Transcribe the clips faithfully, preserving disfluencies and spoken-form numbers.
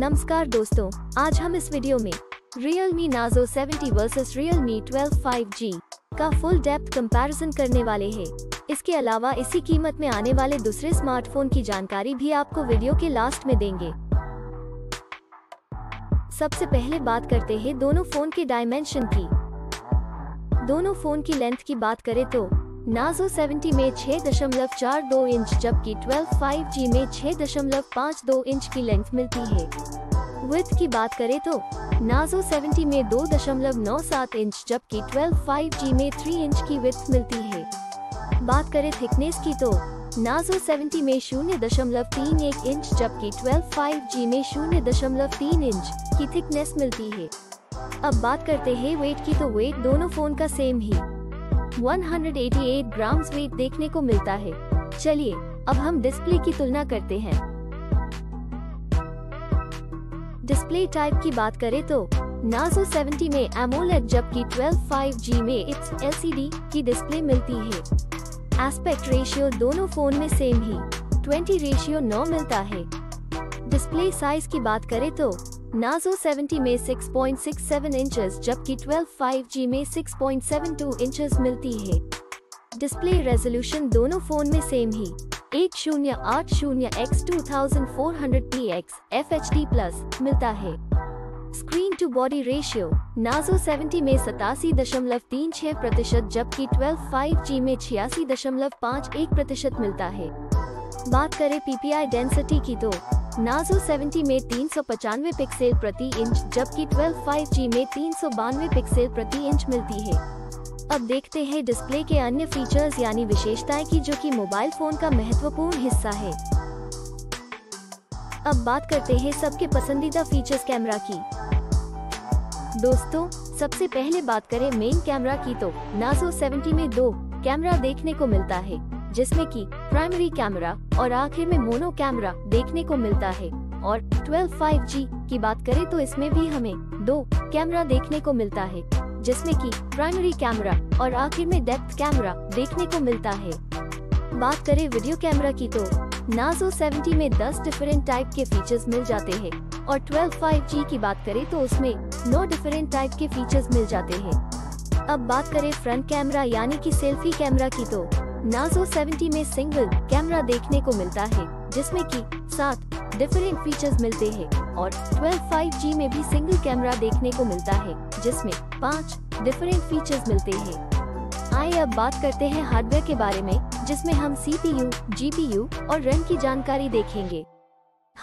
नमस्कार दोस्तों, आज हम इस वीडियो में Realme Narzo seventy versus Realme twelve five G का फुल डेप्थ कंपैरिजन करने वाले हैं। इसके अलावा इसी कीमत में आने वाले दूसरे स्मार्टफोन की जानकारी भी आपको वीडियो के लास्ट में देंगे। सबसे पहले बात करते हैं दोनों फोन के डायमेंशन की। दोनों फोन की लेंथ की बात करें तो Narzo सेवेंटी में छह दशमलव चार दो इंच जबकि ट्वेल्व फाइव जी में छह दशमलव पाँच दो इंच की लेंथ मिलती है। विड्थ की बात करें तो Narzo सेवेंटी में दो दशमलव नौ सात इंच जबकि ट्वेल्व फाइव जी में तीन इंच की विड्थ मिलती है। बात करें थिकनेस की तो Narzo सेवेंटी में शून्य दशमलव तीन एक इंच जबकि ट्वेल्व फाइव जी में शून्य दशमलव तीन इंच की थिकनेस मिलती है। अब बात करते हैं वेट की तो वेट दोनों फोन का सेम ही एक सौ अठासी ग्राम्स वेट देखने को मिलता है। चलिए अब हम डिस्प्ले की तुलना करते हैं। डिस्प्ले टाइप की बात करें तो Narzo सेवेंटी में एमोलेड जबकि ट्वेल्व फाइव जी में इट्स एलसीडी की डिस्प्ले मिलती है। एस्पेक्ट रेशियो दोनों फोन में सेम ही बीस रेशियो नौ मिलता है। डिस्प्ले साइज की बात करें तो Narzo सेवेंटी में छह पॉइंट छह सात इंचेस जबकि ट्वेल्व फाइव जी में छह पॉइंट सात दो इंचेस मिलती है। डिस्प्ले रेजोल्यूशन दोनों फोन में सेम ही एक हज़ार आठ सौ बाई चौबीस सौ P X F H D plus मिलता है। Screen to body ratio Narzo seventy में सतासी दशमलव तीन छह प्रतिशत जबकि ट्वेल्व फाइव जी में छियासी दशमलव पाँच एक प्रतिशत मिलता है। बात करें पी पी आई डेंसिटी की तो Narzo सेवेंटी में तीन सौ पचानवे पिक्सेल प्रति इंच जबकि ट्वेल्व फाइव जी में तीन सौ बानवे पिक्सेल प्रति इंच मिलती है। अब देखते हैं डिस्प्ले के अन्य फीचर्स यानी विशेषताएं की जो कि मोबाइल फोन का महत्वपूर्ण हिस्सा है। अब बात करते हैं सबके पसंदीदा फीचर्स कैमरा की। दोस्तों सबसे पहले बात करें मेन कैमरा की तो Narzo सेवेंटी में दो कैमरा देखने को मिलता है जिसमें कि प्राइमरी कैमरा और आखिर में मोनो कैमरा देखने को मिलता है और ट्वेल्व फाइव जी की बात करें तो इसमें भी हमें दो कैमरा देखने को मिलता है जिसमें कि प्राइमरी कैमरा और आखिर में डेप्थ कैमरा देखने को मिलता है। बात करें वीडियो कैमरा की तो Narzo सेवेंटी में दस डिफरेंट टाइप के फीचर्स मिल जाते हैं और ट्वेल्व फाइव जी की बात करें तो उसमें नौ डिफरेंट टाइप के फीचर्स मिल जाते हैं। अब बात करें फ्रंट कैमरा यानी कि सेल्फी कैमरा की तो Narzo सेवेंटी में सिंगल कैमरा देखने को मिलता है जिसमें कि सात डिफरेंट फीचर्स मिलते हैं और ट्वेल्व फाइव जी में भी सिंगल कैमरा देखने को मिलता है जिसमें पाँच डिफरेंट फीचर्स मिलते हैं। आइए अब बात करते हैं हार्डवेयर के बारे में जिसमें हम C P U, G P U और रैम की जानकारी देखेंगे।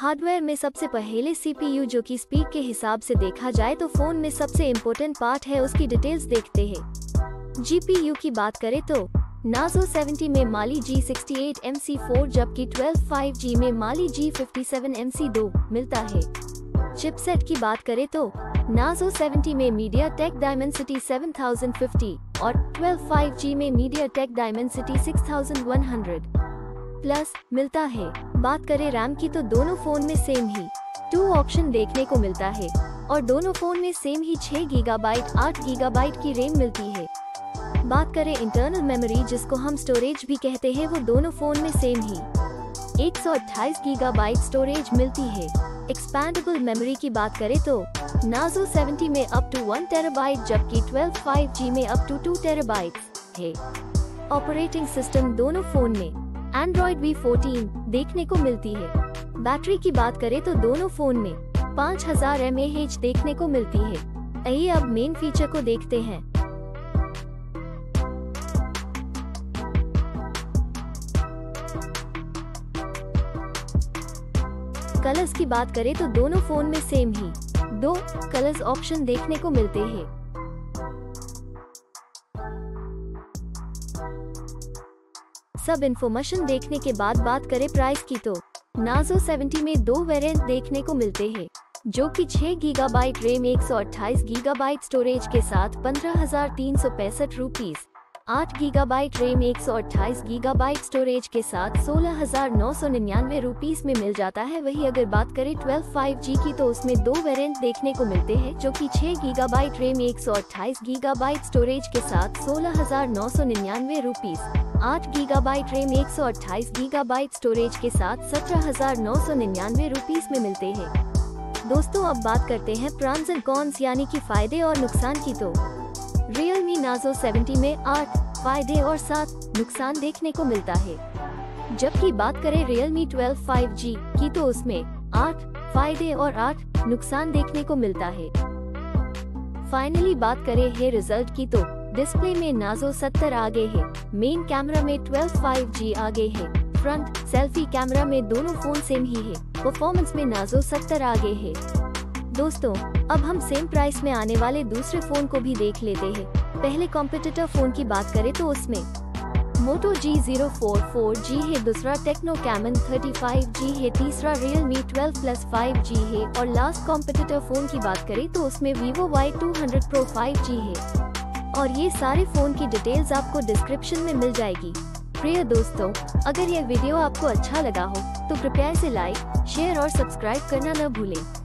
हार्डवेयर में सबसे पहले सी पी यू जो कि स्पीड के हिसाब से देखा जाए तो फोन में सबसे इम्पोर्टेंट पार्ट है, उसकी डिटेल्स देखते हैं। जी पी यू की बात करें तो Narzo सेवेंटी में माली जी अड़सठ एम सी फोर जबकि ट्वेल्व फाइव जी में माली जी सत्तावन एम सी टू मिलता है। चिपसेट की बात करें तो Narzo सेवेंटी में MediaTek Dimensity सत्तर पचास और ट्वेल्व फाइव जी में MediaTek Dimensity इकसठ सौ प्लस मिलता है। बात करें रैम की तो दोनों फोन में सेम ही टू ऑप्शन देखने को मिलता है और दोनों फोन में सेम ही छह गीगाबाइट आठ गीगाबाइट की रैम मिलती है। बात करें इंटरनल मेमोरी जिसको हम स्टोरेज भी कहते हैं वो दोनों फोन में सेम ही एक सौ अट्ठाईस गीगाबाइट स्टोरेज मिलती है। एक्सपेंडेबल मेमोरी की बात करें तो Narzo सेवेंटी में अप टू वन टेराबाइट जबकि ट्वेल्व फाइव जी में अप टू टू टेराबाइट है। ऑपरेटिंग सिस्टम दोनों फोन में एंड्रॉइड वी चौदह देखने को मिलती है। बैटरी की बात करें तो दोनों फोन में पाँच हजार एम ए एच देखने को मिलती है। यही अब मेन फीचर को देखते हैं। कलर्स की बात करें तो दोनों फोन में सेम ही दो कलर्स ऑप्शन देखने को मिलते हैं। सब इन्फॉर्मेशन देखने के बाद बात करें प्राइस की तो Narzo सेवेंटी में दो वेरिएंट देखने को मिलते हैं जो कि छह गीगाबाइट रैम एक सौ अट्ठाईस गीगाबाइट स्टोरेज के साथ पंद्रह हजार तीन सौ पैंसठ रूपीज, आठ गीगाबाइट रैम एक सौ अट्ठाईस गीगाबाइट स्टोरेज के साथ सोलह हजार नौ सौ निन्यानवे रूपीज में मिल जाता है। वही अगर बात करें ट्वेल्व फाइव जी की तो उसमें दो वेरिएंट देखने को मिलते हैं जो कि छह गीगाबाइट रैम एक सौ अट्ठाईस गीगाबाइट स्टोरेज के साथ सोलह हजार नौ सौ निन्यानवे रूपीज, आठ गीगाबाइट रैम एक सौ अट्ठाईस गीगाबाइट स्टोरेज के साथ सत्रह हजार नौ सौ निन्यानवे रूपीज में मिलते हैं। दोस्तों अब बात करते हैं प्रॉन्स एंड कॉन्स यानी कि फायदे और नुकसान की। तो Realme Narzo सत्तर में आठ फायदे और सात नुकसान देखने को मिलता है। जबकि बात करें Realme ट्वेल्व फाइव जी की तो उसमें आठ फायदे और आठ नुकसान देखने को मिलता है। फाइनली बात करें है रिजल्ट की तो डिस्प्ले में Narzo सत्तर आगे है, मेन कैमरा में ट्वेल्व फाइव जी आगे है, फ्रंट सेल्फी कैमरा में दोनों फोन सेम ही है, परफॉर्मेंस में Narzo सत्तर आगे है। दोस्तों अब हम सेम प्राइस में आने वाले दूसरे फोन को भी देख लेते हैं। पहले कॉम्पिटिटर फोन की बात करें तो उसमें Moto G zero four four G है, दूसरा Tecno Camon thirty five G है, तीसरा Realme twelve Plus five G है और लास्ट कॉम्पिटिटर फोन की बात करें तो उसमें Vivo Y two hundred Pro five G है। और ये सारे फोन की डिटेल्स आपको डिस्क्रिप्शन में मिल जाएगी। प्रिय दोस्तों, अगर यह वीडियो आपको अच्छा लगा हो तो कृपया इसे लाइक, शेयर और सब्सक्राइब करना न भूलें।